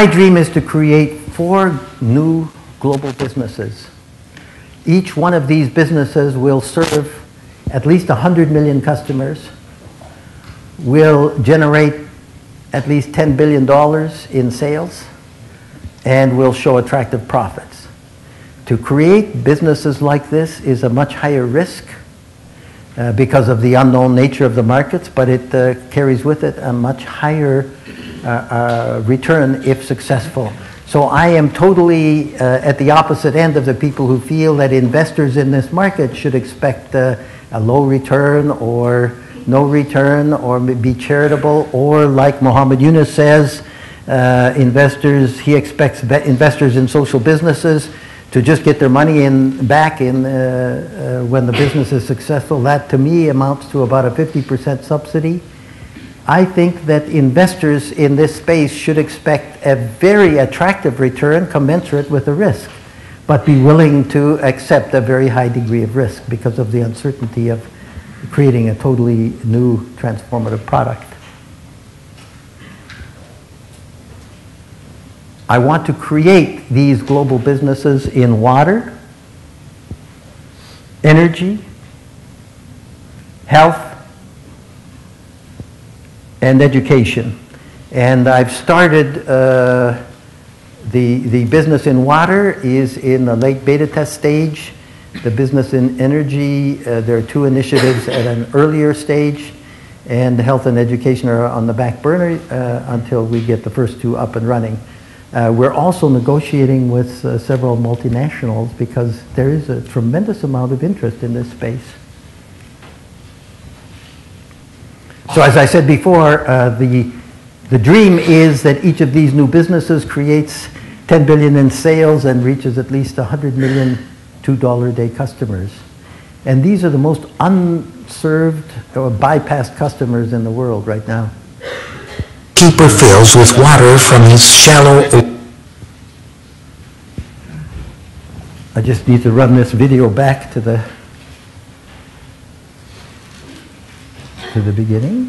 My dream is to create 4 new global businesses. Each one of these businesses will serve at least 100 million customers, will generate at least $10 billion in sales, and will show attractive profits. To create businesses like this is a much higher risk because of the unknown nature of the markets, but it carries with it a much higher return if successful. So I am totally at the opposite end of the people who feel that investors in this market should expect a low return or no return or be charitable, or like Muhammad Yunus says, he expects investors in social businesses to just get their money back when the business is successful. That to me amounts to about a 50% subsidy. I think that investors in this space should expect a very attractive return commensurate with the risk, but be willing to accept a very high degree of risk because of the uncertainty of creating a totally new transformative product. I want to create these global businesses in water, energy, health, and education. And I've started the business in water is in the late beta test stage. The business in energy, there are 2 initiatives at an earlier stage, and health and education are on the back burner until we get the first 2 up and running. We're also negotiating with several multinationals because there is a tremendous amount of interest in this space. So as I said before, the dream is that each of these new businesses creates $10 billion in sales and reaches at least 100 million $2 a day customers. And these are the most unserved or bypassed customers in the world right now. Keeper fills with water from his shallow... I just need to run this video back to the beginning.